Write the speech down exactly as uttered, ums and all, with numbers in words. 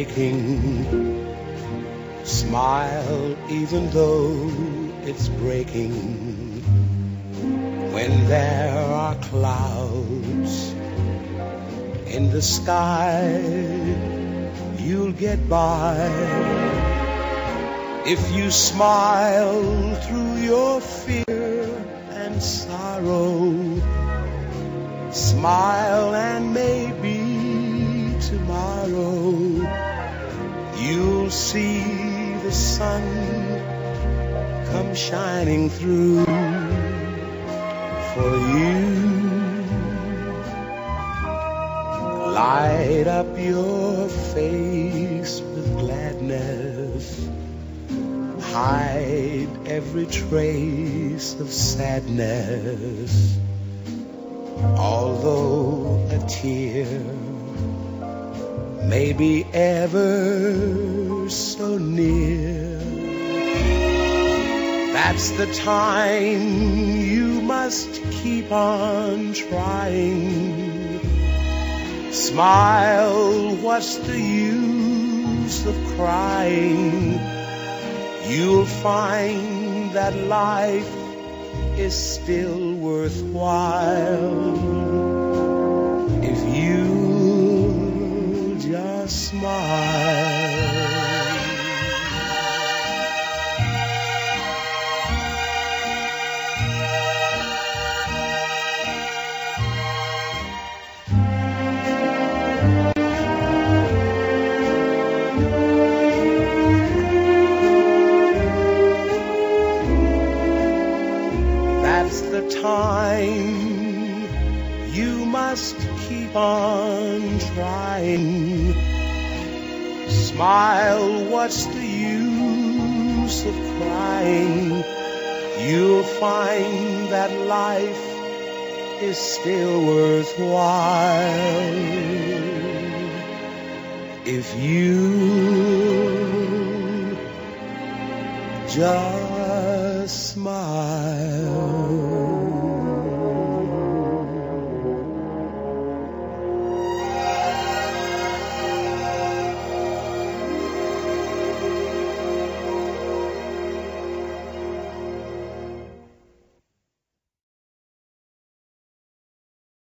making. Smile even though it's breaking. When there are clouds in the sky, you'll get by if you smile through your fear and sorrow. Smile and maybe tomorrow you'll see the sun come shining through for you. Light up your face with gladness. Hide every trace of sadness. Although a tear may be ever so near, that's the time you must keep on trying. Smile, what's the use of crying? You'll find that life is still worthwhile if you just smile. Time you must keep on trying. Smile, what's the use of crying? You'll find that life is still worthwhile if you just smile.